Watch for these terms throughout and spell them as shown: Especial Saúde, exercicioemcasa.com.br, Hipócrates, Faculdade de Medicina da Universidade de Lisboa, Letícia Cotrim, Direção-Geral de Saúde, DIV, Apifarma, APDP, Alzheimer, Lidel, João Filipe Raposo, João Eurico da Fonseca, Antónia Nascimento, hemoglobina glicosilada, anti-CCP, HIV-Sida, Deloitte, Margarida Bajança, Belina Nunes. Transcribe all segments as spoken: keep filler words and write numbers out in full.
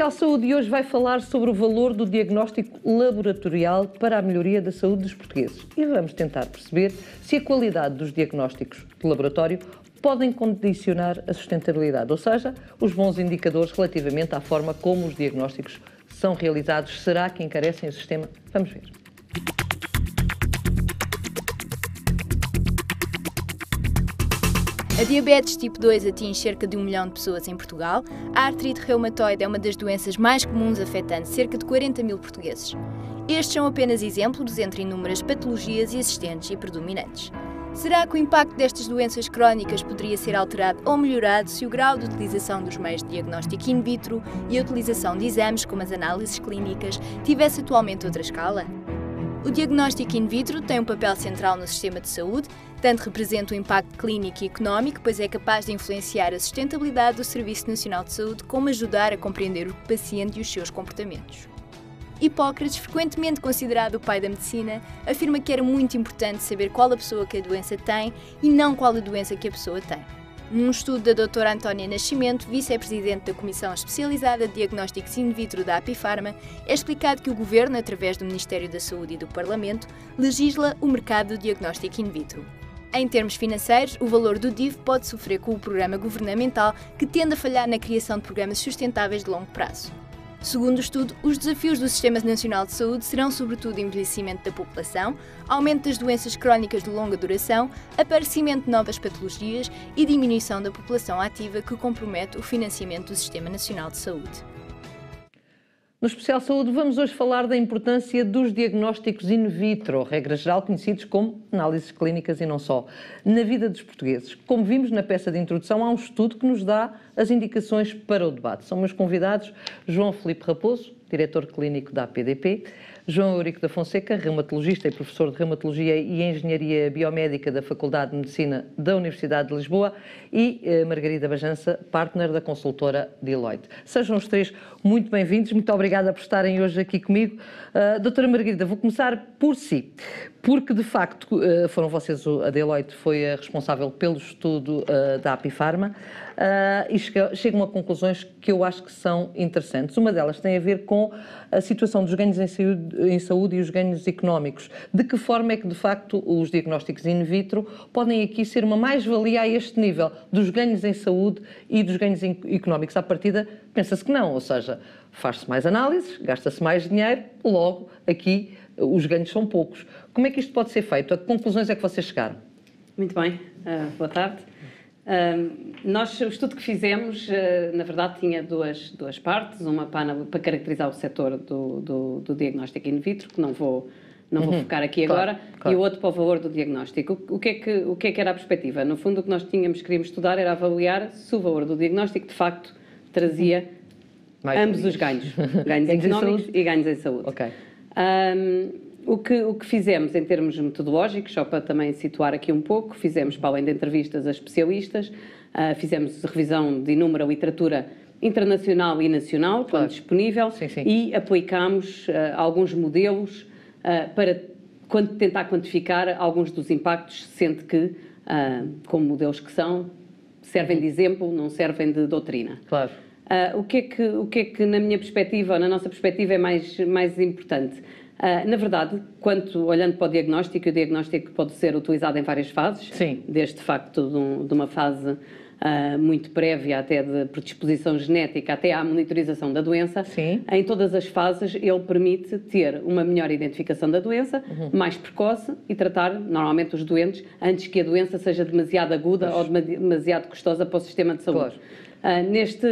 Comercial Saúde hoje vai falar sobre o valor do diagnóstico laboratorial para a melhoria da saúde dos portugueses e vamos tentar perceber se a qualidade dos diagnósticos de laboratório podem condicionar a sustentabilidade, ou seja, os bons indicadores relativamente à forma como os diagnósticos são realizados. Será que encarecem o sistema? Vamos ver. A diabetes tipo dois atinge cerca de um milhão de pessoas em Portugal. A artrite reumatoide é uma das doenças mais comuns, afetando cerca de quarenta mil portugueses. Estes são apenas exemplos entre inúmeras patologias existentes e predominantes. Será que o impacto destas doenças crónicas poderia ser alterado ou melhorado se o grau de utilização dos meios de diagnóstico in vitro e a utilização de exames, como as análises clínicas, tivesse atualmente outra escala? O diagnóstico in vitro tem um papel central no sistema de saúde, tanto representa o impacto clínico e económico, pois é capaz de influenciar a sustentabilidade do Serviço Nacional de Saúde, como ajudar a compreender o paciente e os seus comportamentos. Hipócrates, frequentemente considerado o pai da medicina, afirma que era muito importante saber qual a pessoa que a doença tem e não qual a doença que a pessoa tem. Num estudo da doutora Antónia Nascimento, vice-presidente da Comissão Especializada de Diagnósticos in Vitro da Apifarma, é explicado que o Governo, através do Ministério da Saúde e do Parlamento, legisla o mercado do diagnóstico in vitro. Em termos financeiros, o valor do D I V pode sofrer com o programa governamental, que tende a falhar na criação de programas sustentáveis de longo prazo. Segundo o estudo, os desafios do Sistema Nacional de Saúde serão sobretudo o envelhecimento da população, aumento das doenças crónicas de longa duração, aparecimento de novas patologias e diminuição da população ativa, que compromete o financiamento do Sistema Nacional de Saúde. No Especial Saúde vamos hoje falar da importância dos diagnósticos in vitro, regra geral conhecidos como análises clínicas e não só, na vida dos portugueses. Como vimos na peça de introdução, há um estudo que nos dá as indicações para o debate. São meus convidados João Filipe Raposo, diretor clínico da A P D P, João Eurico da Fonseca, reumatologista e professor de Reumatologia e Engenharia Biomédica da Faculdade de Medicina da Universidade de Lisboa e Margarida Bajança, partner da consultora Deloitte. Sejam os três muito bem-vindos, muito obrigada por estarem hoje aqui comigo. Uh, doutora Margarida, vou começar por si, porque de facto uh, foram vocês, a Deloitte foi a responsável pelo estudo uh, da Apifarma uh, e chegam chega a conclusões que eu acho que são interessantes. Uma delas tem a ver com a situação dos ganhos em saúde, em saúde e os ganhos económicos. De que forma é que, de facto, os diagnósticos in vitro podem aqui ser uma mais-valia a este nível, dos ganhos em saúde e dos ganhos económicos? À partida, pensa-se que não, ou seja, faz-se mais análises, gasta-se mais dinheiro, logo, aqui, os ganhos são poucos. Como é que isto pode ser feito? A que conclusões é que vocês chegaram? Muito bem, uh, boa tarde. Uh, nós, o estudo que fizemos, uh, na verdade, tinha duas, duas partes, uma para, para caracterizar o setor do, do, do diagnóstico in vitro, que não vou, não uhum. vou focar aqui claro, agora, claro. E o outro para o valor do diagnóstico. O, o, que é que, o que é que era a perspectiva? No fundo, o que nós tínhamos, queríamos estudar era avaliar se o valor do diagnóstico, de facto, trazia Mais ambos os ganhos, ganhos económicos e ganhos em saúde. Okay. Um, O que, o que fizemos em termos metodológicos, só para também situar aqui um pouco, fizemos, para além de entrevistas a especialistas, uh, fizemos revisão de inúmera literatura internacional e nacional, claro. Quando disponível, sim, sim. E aplicámos uh, alguns modelos uh, para quando, tentar quantificar alguns dos impactos, sendo que, uh, como modelos que são, servem uhum. de exemplo, não servem de doutrina. Claro. Uh, o, que é que, o que é que, na minha perspectiva, ou na nossa perspectiva, é mais, mais importante? Uh, na verdade, quanto, olhando para o diagnóstico, o diagnóstico pode ser utilizado em várias fases, sim. desde de facto de, um, de uma fase uh, muito prévia até de predisposição genética até à monitorização da doença, sim. em todas as fases ele permite ter uma melhor identificação da doença, uhum. mais precoce e tratar normalmente os doentes antes que a doença seja demasiado aguda pois. Ou demasiado custosa para o sistema de saúde. Claro. Uh, neste,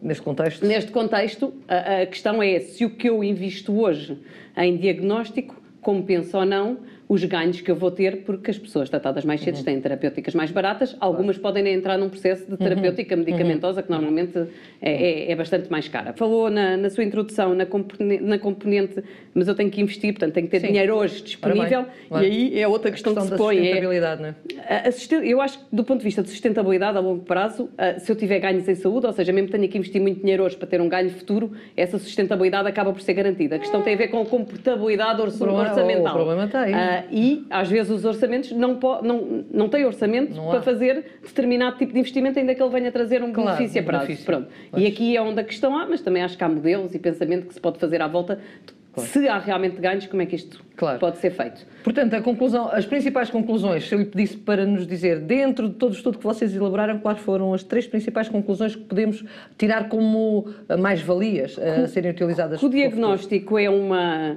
neste contexto, neste contexto a, a questão é se o que eu invisto hoje em diagnóstico, compensa ou não os ganhos que eu vou ter, porque as pessoas tratadas mais cedo uhum. têm terapêuticas mais baratas, algumas uhum. podem entrar num processo de terapêutica uhum. medicamentosa, que normalmente é, é, é bastante mais cara. Falou na, na sua introdução, na componente, na componente, mas eu tenho que investir, portanto tenho que ter sim. dinheiro hoje disponível, e aí é outra questão, questão que se põe. Sustentabilidade, é, não é? Eu acho que do ponto de vista de sustentabilidade a longo prazo, se eu tiver ganhos em saúde, ou seja, mesmo tenho que investir muito dinheiro hoje para ter um ganho futuro, essa sustentabilidade acaba por ser garantida. A questão tem a ver com a comportabilidade orçamental. O problema está aí. Uh, e, às vezes, os orçamentos não, não, não têm orçamento não para fazer determinado tipo de investimento, ainda que ele venha trazer um claro, benefício a prazo. Benefício. Pronto. Mas... E aqui é onde a questão há, mas também acho que há modelos e pensamento que se pode fazer à volta. Claro. Se há realmente ganhos, como é que isto claro. pode ser feito? Portanto, a conclusão, as principais conclusões, se eu lhe pedisse para nos dizer, dentro de todo o estudo que vocês elaboraram, quais foram as três principais conclusões que podemos tirar como mais-valias a o, serem utilizadas? O diagnóstico é, uma,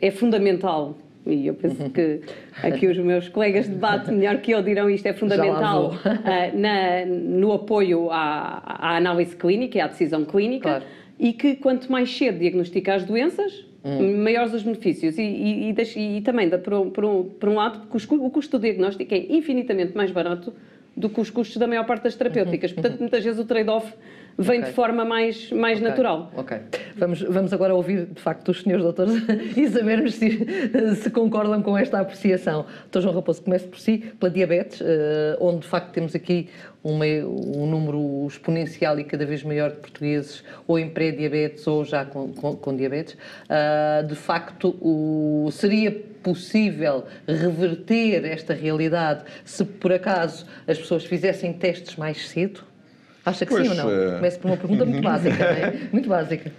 é fundamental. E eu penso que aqui os meus colegas de debate melhor que eu dirão isto é fundamental uh, na, no apoio à, à análise clínica e à decisão clínica claro. e que quanto mais cedo diagnosticar as doenças, hum. maiores os benefícios e, e, e, deixo, e também, dá por, um, por, um, por um lado, porque o custo do diagnóstico é infinitamente mais barato do que os custos da maior parte das terapêuticas. Portanto, muitas vezes o trade-off vem okay. de forma mais, mais okay. natural. Ok. Vamos, vamos agora ouvir, de facto, os senhores doutores e sabermos se, se concordam com esta apreciação. doutor João Raposo, comece por si, pela diabetes, uh, onde, de facto, temos aqui uma, um número exponencial e cada vez maior de portugueses ou em pré-diabetes ou já com, com, com diabetes. Uh, de facto, o, seria... possível reverter esta realidade se, por acaso, as pessoas fizessem testes mais cedo? Acha que pois, sim ou não? Começo por uma pergunta muito básica, não é? Muito básica.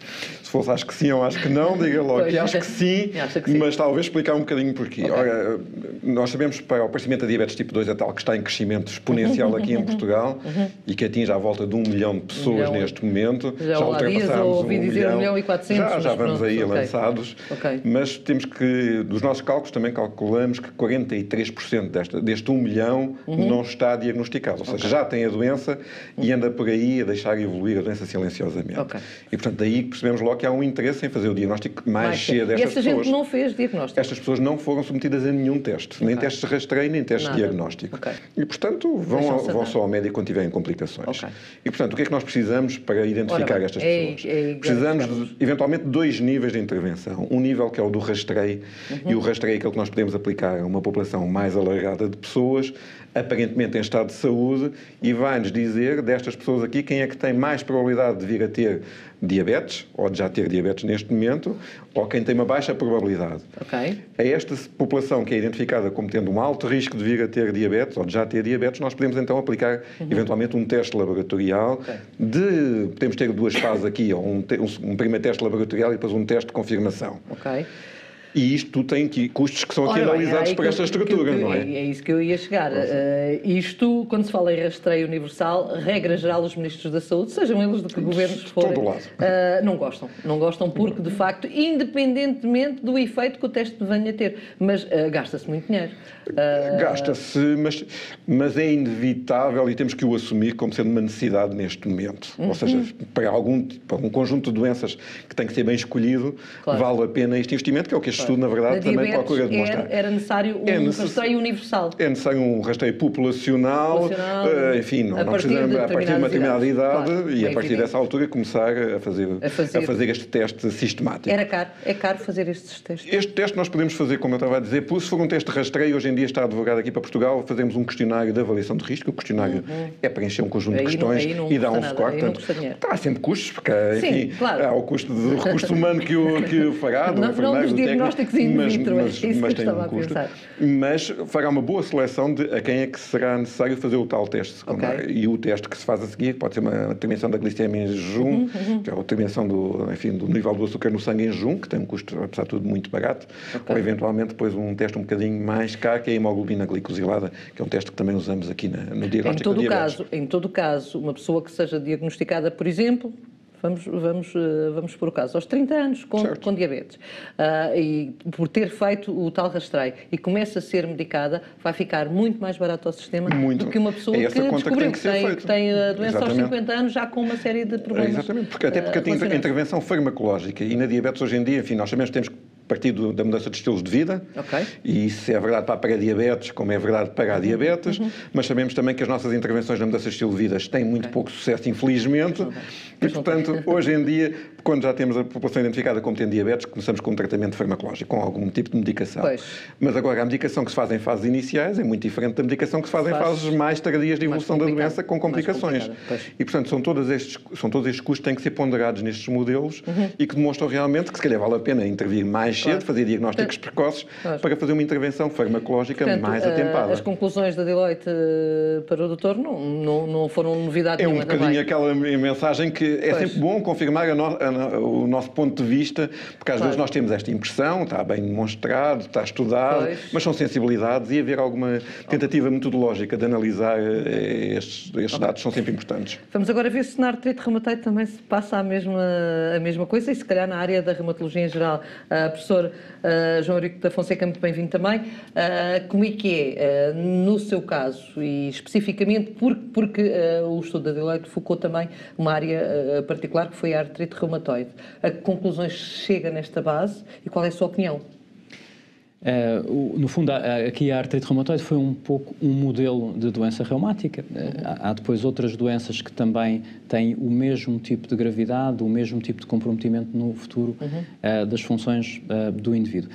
Se fosse acho que sim ou acho que não, diga logo que acho que sim, que sim, mas talvez explicar um bocadinho porquê. Okay. Ora, nós sabemos que para o aparecimento da diabetes tipo dois é tal que está em crescimento exponencial aqui em Portugal uhum. e que atinge à volta de um milhão de pessoas um milhão. neste momento. Já, já ultrapassámos um milhão, milhão e quatrocentos. Já, já vamos pronto, aí okay. lançados. Okay. Mas temos que, dos nossos cálculos, também calculamos que quarenta e três por cento desta, deste um milhão uhum. não está diagnosticado. Ou seja, okay. já tem a doença uhum. e anda por aí a deixar evoluir a doença silenciosamente. Okay. E, portanto, daí percebemos logo que há um interesse em fazer o diagnóstico mais, mais cedo. E essa gente não fez diagnóstico? Estas pessoas não foram submetidas a nenhum teste. Okay. Nem testes de rastreio, nem testes de diagnóstico. Okay. E, portanto, vão, ao, vão só ao médico quando tiverem complicações. Okay. E, portanto, o que é que nós precisamos para identificar Ora, estas é, pessoas? É, é, precisamos, de, eventualmente, dois níveis de intervenção. Um nível que é o do rastreio, uhum. e o rastreio é aquele que nós podemos aplicar a uma população mais alargada de pessoas, aparentemente em estado de saúde, e vai-nos dizer, destas pessoas aqui, quem é que tem mais probabilidade de vir a ter diabetes, ou de já ter diabetes neste momento, ou quem tem uma baixa probabilidade. Okay. A esta população que é identificada como tendo um alto risco de vir a ter diabetes, ou de já ter diabetes, nós podemos então aplicar, uhum. eventualmente, um teste laboratorial, okay. de, podemos ter duas fases aqui, ou um, te, um, um primeiro teste laboratorial e depois um teste de confirmação. Okay. E isto tudo tem que, custos que são aqui Ora, analisados é, é, por esta estrutura, que, que, não é? É isso que eu ia chegar. Uh, isto, quando se fala em rastreio universal, regra geral, os ministros da saúde, sejam eles de que governos forem, uh, não gostam. Não gostam porque, de facto, independentemente do efeito que o teste venha a ter. Mas uh, gasta-se muito dinheiro. Uh, gasta-se, mas, mas é inevitável e temos que o assumir como sendo uma necessidade neste momento. Uh-huh. Ou seja, para algum para um conjunto de doenças que tem que ser bem escolhido, claro. vale a pena este investimento, que é o que este estudo, na verdade, da também procura demonstrar. Era, era necessário um é necess... rastreio universal. É necessário um rastreio populacional, populacional uh, enfim, não, não precisamos, a partir de uma determinada idade, claro, e é a partir dessa altura, começar a fazer, a, fazer. a fazer este teste sistemático. Era caro, é caro fazer estes testes? Este teste nós podemos fazer, como eu estava a dizer, se for um teste de rastreio, hoje em dia está advogado aqui para Portugal, fazemos um questionário de avaliação de risco, o questionário uhum. é preencher um conjunto aí de questões não, não e dá um score, portanto, há sempre custos, porque, enfim, sim, claro. há o custo do recurso humano que o, que o fará, do enfermeiro, do técnico, mas, mas, mas, mas tem um custo. Mas fará uma boa seleção de a quem é que será necessário fazer o tal teste secundário. Okay. E o teste que se faz a seguir pode ser uma determinação da glicemia em jejum, uhum, uhum. que é a determinação do, enfim, do nível do açúcar no sangue em jejum, que tem um custo, apesar de tudo, muito barato. Okay. Ou, eventualmente, depois um teste um bocadinho mais caro, que é a hemoglobina glicosilada, que é um teste que também usamos aqui na, no diagnóstico em todo do diabetes. Caso, em todo caso, uma pessoa que seja diagnosticada, por exemplo... Vamos, vamos, vamos por o caso, aos trinta anos com, com diabetes, uh, e por ter feito o tal rastreio e começa a ser medicada, vai ficar muito mais barato ao sistema muito. do que uma pessoa é que descobriu que, que, tem, que tem a doença exatamente. aos cinquenta anos já com uma série de problemas. Exatamente, porque, até porque uh, tem a intervenção farmacológica e na diabetes hoje em dia, enfim, nós sabemos que temos que partir do, da mudança de estilos de vida, okay. e isso é verdade para a pré-diabetes, como é verdade para a diabetes, uhum. mas sabemos também que as nossas intervenções na mudança de estilo de vida têm muito okay. pouco sucesso, infelizmente, okay. e, portanto, hoje em dia, quando já temos a população identificada como tendo diabetes, começamos com um tratamento farmacológico, com algum tipo de medicação. Pois. Mas agora, a medicação que se faz em fases iniciais é muito diferente da medicação que se faz em faz fases mais tardias de evolução da doença, com complicações. E, portanto, são todos estes, são todos estes custos que têm que ser ponderados nestes modelos uhum. e que demonstram realmente que, se calhar, vale a pena intervir mais cedo, claro. fazer diagnósticos Portanto, precoces, claro. para fazer uma intervenção farmacológica Portanto, mais atempada. As conclusões da Deloitte para o doutor não, não, não foram novidade é nenhuma. É um bocadinho também. aquela mensagem que é pois. sempre bom confirmar a no, a, o nosso ponto de vista, porque às claro. vezes nós temos esta impressão, está bem demonstrado, está estudado, pois. mas são sensibilidades e haver alguma tentativa metodológica de analisar estes, estes dados são sempre importantes. Vamos agora ver se na artrite reumatoide também se passa a mesma, a mesma coisa e se calhar na área da reumatologia em geral. Uh, professor uh, João Eurico da Fonseca, muito bem-vindo também. Uh, como é que é, uh, no seu caso, e especificamente porque, porque uh, o estudo da Deloitte focou também uma área uh, particular que foi a artrite reumatoide. A que conclusões chega nesta base e qual é a sua opinião? Uh, no fundo, aqui a artrite reumatoide foi um pouco um modelo de doença reumática. Uhum. Há, há depois outras doenças que também têm o mesmo tipo de gravidade, o mesmo tipo de comprometimento no futuro uhum. uh, das funções uh, do indivíduo.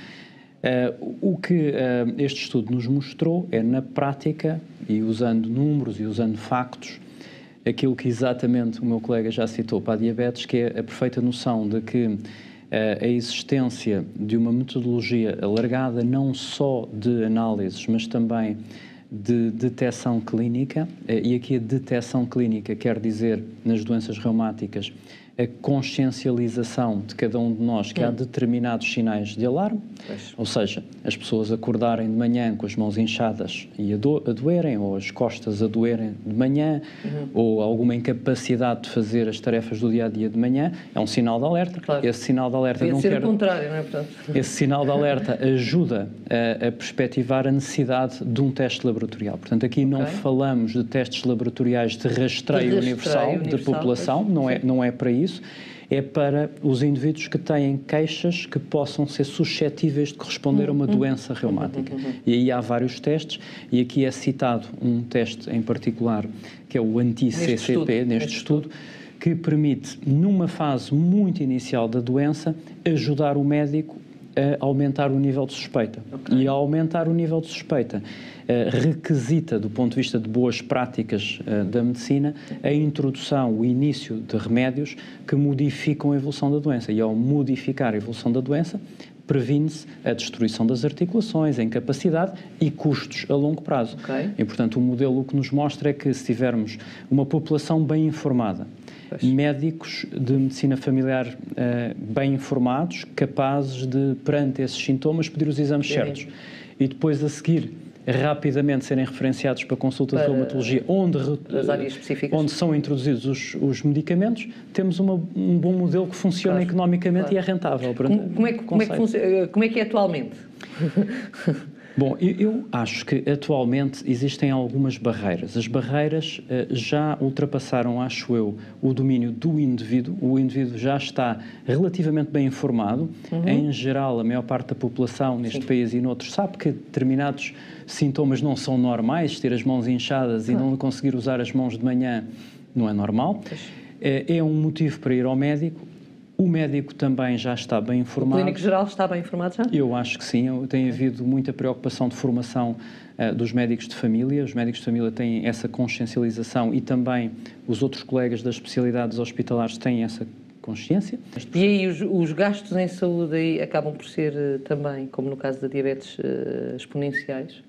Uh, o que uh, este estudo nos mostrou é, na prática, e usando números e usando factos, aquilo que exatamente o meu colega já citou para a diabetes, que é a perfeita noção de que a existência de uma metodologia alargada, não só de análises, mas também de detecção clínica, e aqui a detecção clínica quer dizer, nas doenças reumáticas, a consciencialização de cada um de nós que hum. há determinados sinais de alarme, pois. ou seja, as pessoas acordarem de manhã com as mãos inchadas e a, do, a doerem, ou as costas a doerem de manhã, uhum. ou alguma incapacidade de fazer as tarefas do dia-a-dia -dia de manhã, é um sinal de alerta. Claro. Esse sinal de alerta Devia não ser quer... o contrário, não é? Portanto... Esse sinal de alerta ajuda a, a perspectivar a necessidade de um teste laboratorial. Portanto, aqui okay. não falamos de testes laboratoriais de rastreio, de rastreio universal, universal de população, pois. não é, não é para isso. Isso, é para os indivíduos que têm queixas que possam ser suscetíveis de corresponder uhum. a uma doença reumática. Uhum. E aí há vários testes, e aqui é citado um teste em particular, que é o anti C C P, neste, neste estudo, estudo, que permite, numa fase muito inicial da doença, ajudar o médico a aumentar o nível de suspeita. Okay. E a aumentar o nível de suspeita requisita, do ponto de vista de boas práticas uh, da medicina, a introdução, o início de remédios que modificam a evolução da doença. E ao modificar a evolução da doença, previne-se a destruição das articulações, a incapacidade e custos a longo prazo. Okay. E, portanto, o modelo que nos mostra é que, se tivermos uma população bem informada, pois. médicos de medicina familiar uh, bem informados, capazes de, perante esses sintomas, pedir os exames Sim. certos. E depois, a seguir, rapidamente serem referenciados para consulta para de reumatologia, onde, onde são introduzidos os, os medicamentos, temos uma, um bom modelo que funciona claro, economicamente claro. e é rentável. Como, como, é que, como, é que funciona, como é que é atualmente? Bom, eu, eu acho que atualmente existem algumas barreiras. As barreiras eh, já ultrapassaram, acho eu, o domínio do indivíduo. O indivíduo já está relativamente bem informado. Uhum. Em geral, a maior parte da população neste Sim. país e noutros sabe que determinados sintomas não são normais. Ter as mãos inchadas ah. e não conseguir usar as mãos de manhã não é normal. É, é um motivo para ir ao médico. O médico também já está bem informado. O clínico geral está bem informado já? Eu acho que sim. Tem okay. havido muita preocupação de formação uh, dos médicos de família. Os médicos de família têm essa consciencialização e também os outros colegas das especialidades hospitalares têm essa consciência. E aí os, os gastos em saúde aí acabam por ser uh, também, como no caso da diabetes, uh, exponenciais?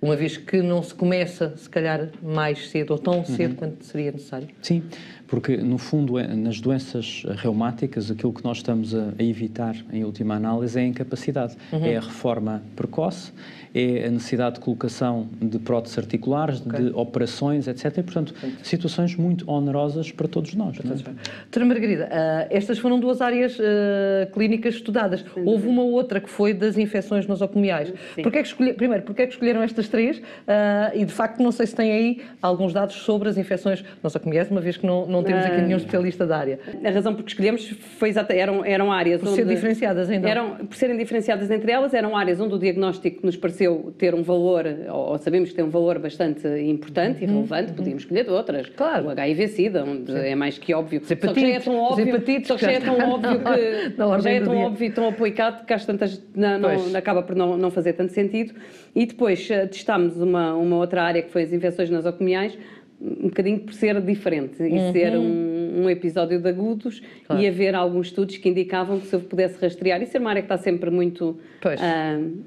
Uma vez que não se começa, se calhar, mais cedo ou tão cedo uhum. quanto seria necessário. Sim, porque, no fundo, nas doenças reumáticas, aquilo que nós estamos a evitar, em última análise, é a incapacidade. Uhum. É a reforma precoce, é a necessidade de colocação de próteses articulares, okay. de operações, etcétera. E, portanto, Sim. situações muito onerosas para todos nós. Doutora Margarida, uh, estas foram duas áreas uh, clínicas estudadas. Sim. Houve uma outra que foi das infecções nosocomiais. Porquê é que escolher, primeiro, porquê é que escolheram estas três, uh, e de facto não sei se tem aí alguns dados sobre as infecções nosocomiais, uma vez que não, não temos aqui nenhum especialista da área. A razão por que escolhemos foi exatamente, eram, eram áreas... Por, onde, ser diferenciadas, então. eram, por serem diferenciadas entre elas, eram áreas onde o diagnóstico nos pareceu ter um valor, ou, ou sabemos que tem um valor bastante importante uhum. e relevante, uhum. podíamos escolher outras. Claro. O H I V Sida, onde Sim. é mais que óbvio. Os hepatites, só que já é tão óbvio, só que já é tão óbvio que... já é tão dia. óbvio e tão aplicado que às tantas não, não, acaba por não, não fazer tanto sentido. E depois... Testámos uma, uma outra área que foi as infecções nosocomiais, um bocadinho por ser diferente e uhum. ser um, um episódio de agudos, claro. E haver alguns estudos que indicavam que se eu pudesse rastrear, e ser uma área que está sempre muito uh,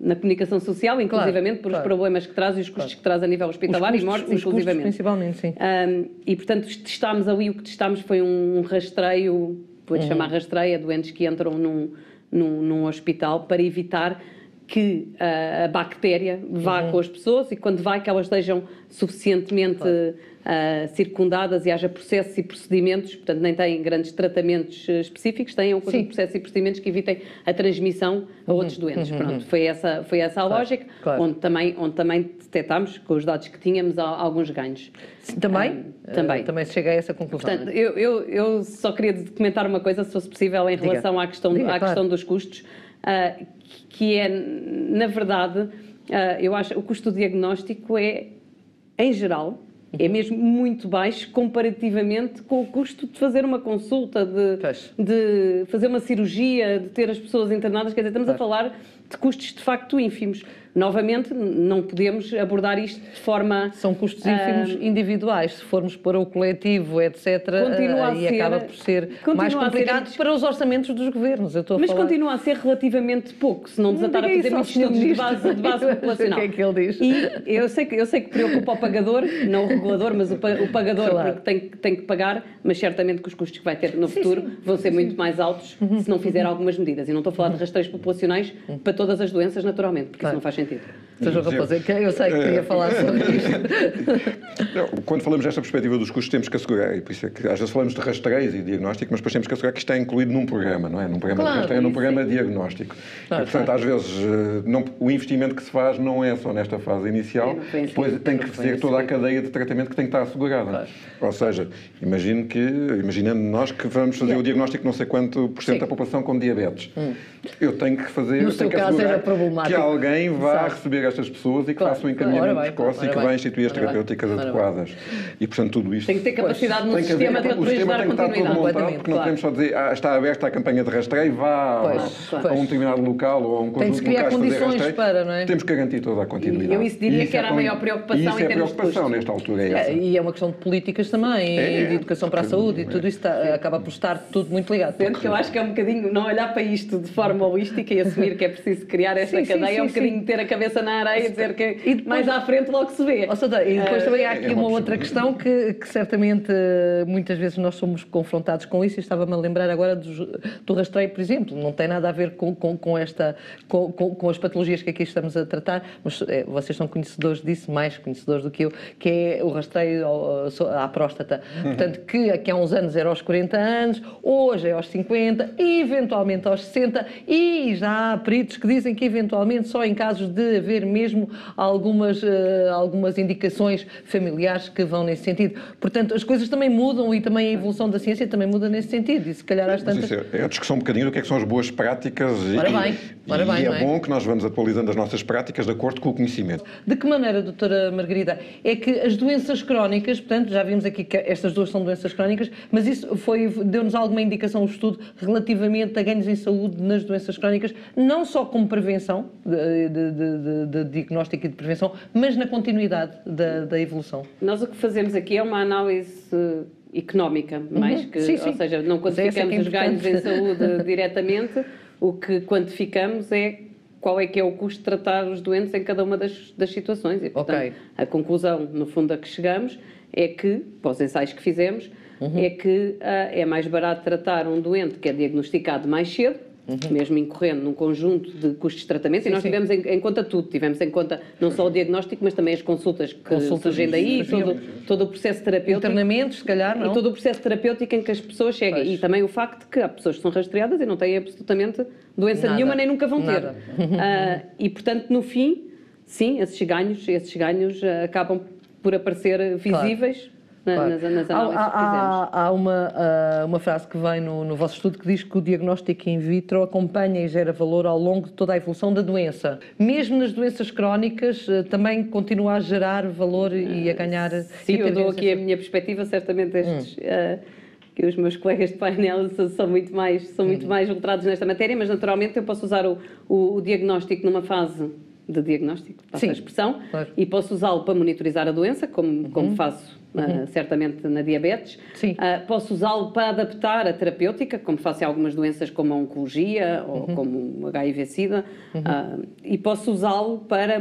na comunicação social, inclusivamente, claro, por claro. os problemas que traz e os custos claro. que traz a nível hospitalar custos, e mortes, inclusivamente. Principalmente, sim. Uh, e, portanto, testámos ali, o que testámos foi um rastreio, pode uhum. chamar rastreio, a doentes que entram num, num, num hospital, para evitar que uh, a bactéria vá uhum. com as pessoas, e quando vai, que elas estejam suficientemente claro. uh, circundadas e haja processos e procedimentos, portanto nem têm grandes tratamentos específicos, têm um processos e procedimentos que evitem a transmissão a uhum. outros doentes. Uhum. Pronto, foi essa, foi essa a claro. lógica, claro. Onde, também, onde também detectámos, com os dados que tínhamos, alguns ganhos. Também? Um, também. Uh, também se chega a essa conclusão. Portanto, eu, eu, eu só queria comentar uma coisa, se fosse possível, em Diga. relação à questão, Diga, à claro. questão dos custos. Uh, que é, na verdade, uh, eu acho que o custo do diagnóstico é, em geral, é mesmo muito baixo comparativamente com o custo de fazer uma consulta, de, de fazer uma cirurgia, de ter as pessoas internadas, quer dizer, estamos claro. a falar de custos de facto ínfimos. Novamente, não podemos abordar isto de forma... São custos ínfimos ah, individuais, se formos para o coletivo, etcétera. Continua a e ser, acaba por ser mais complicado ser, para os orçamentos dos governos. Eu estou mas a falar. continua a ser relativamente pouco, se não desatar a fazer muitos estudos de base, de base populacional. O que é que ele diz? E eu sei que, eu sei que preocupa o pagador, não o regulador, mas o, o pagador, claro. porque tem, tem que pagar, mas certamente que os custos que vai ter no sim, futuro sim, vão ser sim. muito mais altos uhum. se não fizer uhum. algumas medidas. E não estou a falar de rastreios populacionais uhum. para todas as doenças, naturalmente, porque claro. isso não faz sentido. Eu sei que queria falar sobre isto. Quando falamos desta perspectiva dos custos, temos que assegurar, e por isso é que às vezes falamos de rastreios e diagnóstico, mas depois temos que assegurar que isto é incluído num programa, não é? Num programa claro, de rastreio, num programa é. diagnóstico. Claro, e, portanto, claro. às vezes, não, o investimento que se faz não é só nesta fase inicial, penso, depois tem que ser toda a cadeia de tratamento que tem que estar assegurada. Claro. Ou seja, imagino que, imaginando nós que vamos fazer é. o diagnóstico não sei quanto por cento da população com diabetes. Hum. Eu tenho que fazer, no eu tenho que assegurar que alguém vá a receber estas pessoas e que claro, façam um encaminhamento bem, precoce e que vá instituir as terapêuticas bem, adequadas. E, portanto, tudo isto... Tem que ter capacidade no sistema de continuidade. O sistema tem que estar todo montado, porque não podemos claro. só dizer ah, está aberta a campanha de rastreio, vá pois, a, pois. a um determinado local ou a um conjunto de locais fazer rastreio. Para, não é? Temos que garantir toda a continuidade. E eu isso diria e isso que era é a maior preocupação em termos de custos. E isso é preocupação nesta altura. É essa. É, e é uma questão de políticas também, é, e de educação para a saúde, e tudo isso acaba por estar tudo muito ligado. Sendo que eu acho que é um bocadinho não olhar para isto de forma holística e assumir que é preciso criar esta cadeia, é um bocadinho ter a cabeça na areia e dizer que e depois, mais à frente logo se vê. Ou seja, e depois também há aqui uma outra questão que, que certamente muitas vezes nós somos confrontados com isso, e estava-me a lembrar agora do, do rastreio, por exemplo, não tem nada a ver com, com, com, esta, com, com, com as patologias que aqui estamos a tratar, mas é, vocês são conhecedores disso, mais conhecedores do que eu, que é o rastreio à próstata. Uhum. Portanto, que aqui há uns anos era aos quarenta anos, hoje é aos cinquenta, eventualmente aos sessenta, e já há peritos que dizem que eventualmente só em casos de haver mesmo algumas, uh, algumas indicações familiares que vão nesse sentido. Portanto, as coisas também mudam, e também a evolução da ciência também muda nesse sentido, e se calhar às tantas... É a discussão um bocadinho do que é que são as boas práticas, e, ora bem, ora e, bem, e é, é bom que nós vamos atualizando as nossas práticas de acordo com o conhecimento. De que maneira, doutora Margarida, é que as doenças crónicas, portanto, já vimos aqui que estas duas são doenças crónicas, mas isso foi, deu-nos alguma indicação, um estudo relativamente a ganhos em saúde nas doenças crónicas, não só como prevenção, de, de, de De, de diagnóstico e de prevenção, mas na continuidade da, da evolução. Nós o que fazemos aqui é uma análise económica, mais uhum. que, sim, sim. ou seja, não quantificamos é os ganhos em saúde diretamente, o que quantificamos é qual é que é o custo de tratar os doentes em cada uma das, das situações. E, portanto, okay. a conclusão, no fundo, a que chegamos é que, para os ensaios que fizemos, uhum. é que uh, é mais barato tratar um doente que é diagnosticado mais cedo, Uhum. mesmo incorrendo num conjunto de custos de tratamento, sim, e nós sim. tivemos em, em conta tudo, tivemos em conta não só o diagnóstico, mas também as consultas que consultas surgem daí, todo, todo o processo terapêutico, internamentos, se calhar, não? E todo o processo terapêutico em que as pessoas chegam, pois. E também o facto que há pessoas que são rastreadas e não têm absolutamente doença nada. nenhuma, nem nunca vão ter. Uh, e, portanto, no fim, sim, esses ganhos, esses ganhos uh, acabam por aparecer visíveis, claro. Claro. Nas, nas há, há, há uma, uh, uma frase que vem no, no vosso estudo que diz que o diagnóstico in vitro acompanha e gera valor ao longo de toda a evolução da doença. Mesmo nas doenças crónicas, uh, também continua a gerar valor e a ganhar... Uh, sim, eu dou aqui a minha perspectiva, certamente estes... Hum. Uh, que os meus colegas de painel são muito mais, são muito mais letrados nesta matéria, mas naturalmente eu posso usar o, o, o diagnóstico numa fase de diagnóstico, passa a expressão, claro. E posso usá-lo para monitorizar a doença, como, uhum. como faço uhum. uh, certamente na diabetes. Sim. Uh, posso usá-lo para adaptar a terapêutica, como faço em algumas doenças como a oncologia uhum. ou como o H I V Sida. Uhum. Uh, e posso usá-lo para,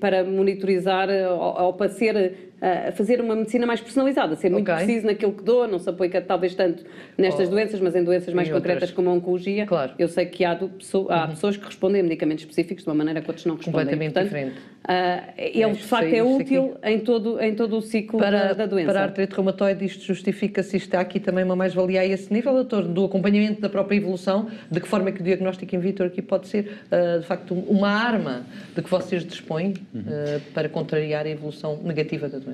para monitorizar ou, ou para ser... a fazer uma medicina mais personalizada, ser muito okay. preciso naquilo que dou, não se aplica talvez tanto nestas oh. doenças, mas em doenças mais e concretas outras. Como a oncologia, claro. Eu sei que há, do, há uhum. pessoas que respondem a medicamentos específicos de uma maneira que outros não respondem. Completamente portanto, diferente. Uh, ele, de facto, é útil em todo, em todo o ciclo para, da, da doença. Para a artrite reumatoide, isto justifica-se, isto há aqui também uma mais-valia a esse nível, doutor, do acompanhamento da própria evolução, de que forma é que o diagnóstico in vitro aqui pode ser, uh, de facto, uma arma de que vocês dispõem uhum. uh, para contrariar a evolução negativa da doença?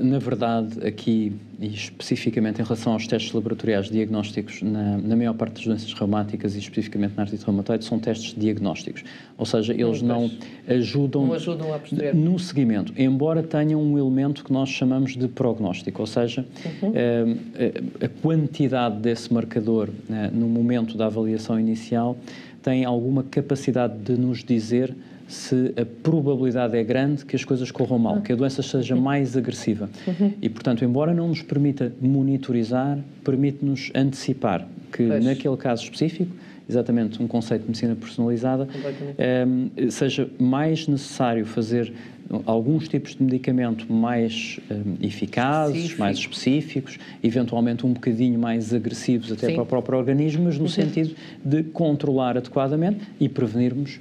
Na verdade, aqui, e especificamente em relação aos testes laboratoriais diagnósticos, na, na maior parte das doenças reumáticas e especificamente na artrite reumatoide, são testes diagnósticos. Ou seja, eles não, não ajudam, não ajudam a no seguimento, embora tenham um elemento que nós chamamos de prognóstico, ou seja, uhum. a, a quantidade desse marcador no momento da avaliação inicial tem alguma capacidade de nos dizer se a probabilidade é grande que as coisas corram mal, ah. que a doença seja mais agressiva. Uhum. E, portanto, embora não nos permita monitorizar, permite-nos antecipar que, pois. Naquele caso específico, exatamente um conceito de medicina personalizada, um, seja mais necessário fazer alguns tipos de medicamento mais um, eficazes, específico. Mais específicos, eventualmente um bocadinho mais agressivos até Sim. para o próprio organismo, mas no uhum. sentido de controlar adequadamente e prevenirmos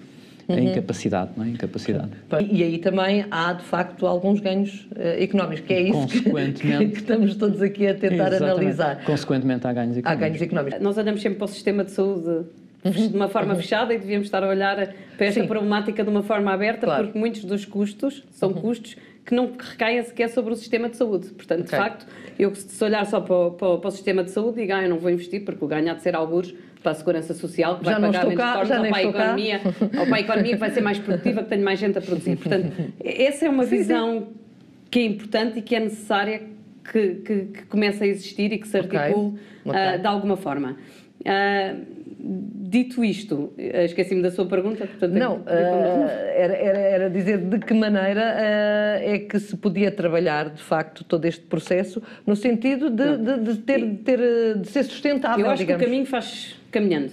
a incapacidade, não é? Incapacidade. E aí também há, de facto, alguns ganhos uh, económicos, que é isso Consequentemente, que, que estamos todos aqui a tentar exatamente. Analisar. Consequentemente, há ganhos económicos. Há ganhos económicos. Nós olhamos sempre para o sistema de saúde de uma forma fechada e devíamos estar a olhar para esta Sim. problemática de uma forma aberta, claro. Porque muitos dos custos são uhum. custos que não recaem sequer sobre o sistema de saúde. Portanto, okay. de facto, eu se olhar só para o, para o sistema de saúde, digo, ah, eu não vou investir porque o ganho há de ser algures para a segurança social, que já vai pagar menos tornos, ou para a economia, ou para a economia que vai ser mais produtiva, que tenho mais gente a produzir. Portanto, essa é uma sim, visão sim. que é importante e que é necessária que, que, que comece a existir e que se articule okay. Okay. Uh, de alguma forma. Uh, Dito isto, esqueci-me da sua pergunta. Portanto, não, uh, era, era, era dizer de que maneira uh, é que se podia trabalhar, de facto, todo este processo, no sentido de, de, de, ter, ter, de ser sustentável, eu acho digamos. Que o caminho faz caminhando.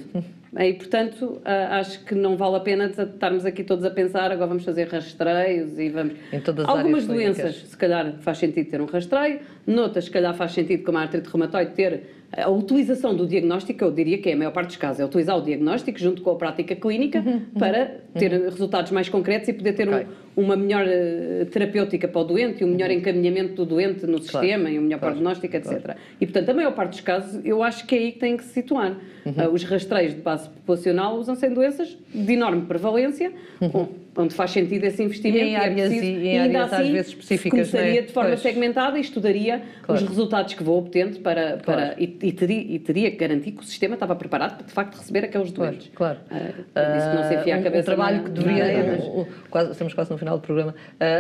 E, portanto, uh, acho que não vale a pena estarmos aqui todos a pensar, agora vamos fazer rastreios e vamos... Em todas as Algumas doenças, clínicas. Se calhar, faz sentido ter um rastreio, noutras, se calhar, faz sentido, como a artrite reumatoide, ter... A utilização do diagnóstico, eu diria que é a maior parte dos casos, é utilizar o diagnóstico junto com a prática clínica uhum, para uhum. ter resultados mais concretos e poder ter okay. um, uma melhor uh, terapêutica para o doente, um melhor encaminhamento do doente no claro. Sistema e um melhor claro. Prognóstico, etcétera. Claro. E, portanto, a maior parte dos casos, eu acho que é aí que tem que se situar. Uhum. Uh, os rastreios de base populacional usam-se em doenças de enorme prevalência, uhum. onde faz sentido esse investimento e, em áreas, e é preciso, e em ainda áreas, assim, às vezes específicas, começaria né? de forma pois. Segmentada e estudaria claro. Os resultados que vou obtendo para, claro. para, e, e, teria, e teria que garantir que o sistema estava preparado para, de facto, receber aqueles doentes. Claro. claro. Uh, disse que não se enfia uh, a cabeça um trabalho na, que deveria... É, quase, estamos quase no final do programa.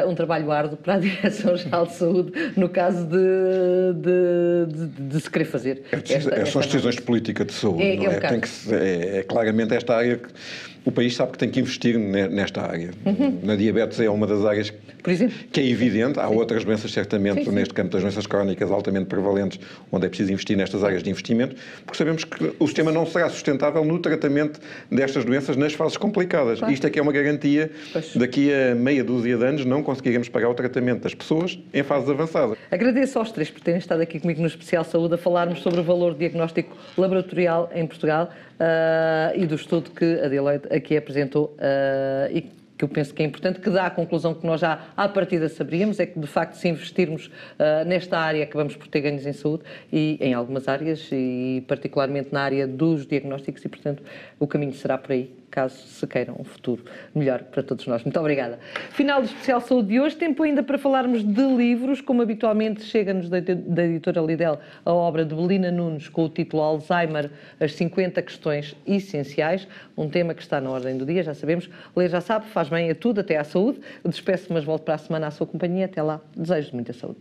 Uh, um trabalho árduo para a Direção-Geral de Saúde, no caso de, de, de, de se querer fazer. É esta, esta, esta são as decisões de política de saúde. É, não é, é? Tem que se, é, é claramente esta área que... O país sabe que tem que investir nesta área. Uhum. Na diabetes é uma das áreas Por exemplo? Que é evidente. Há sim. outras doenças, certamente, sim, sim. neste campo das doenças crónicas altamente prevalentes, onde é preciso investir nestas áreas de investimento, porque sabemos que o sistema não será sustentável no tratamento destas doenças nas fases complicadas. Claro. Isto é que é uma garantia. Pois. Daqui a meia dúzia de anos não conseguiremos pagar o tratamento das pessoas em fases avançadas. Agradeço aos três por terem estado aqui comigo no Especial Saúde a falarmos sobre o valor diagnóstico laboratorial em Portugal uh, e do estudo que a Deloitte aqui apresentou uh, e que eu penso que é importante, que dá a conclusão que nós já à partida saberíamos, é que de facto se investirmos uh, nesta área acabamos por ter ganhos em saúde e em algumas áreas e particularmente na área dos diagnósticos e portanto o caminho será por aí, caso se queiram um futuro melhor para todos nós. Muito obrigada. Final do Especial Saúde de hoje, tempo ainda para falarmos de livros, como habitualmente chega-nos da, da editora Lidel a obra de Belina Nunes com o título Alzheimer, as cinquenta questões essenciais, um tema que está na ordem do dia, já sabemos, ler já sabe, faz bem a tudo, até à saúde. Despeço-me, mas volto para a semana à sua companhia, até lá, desejo de muita saúde.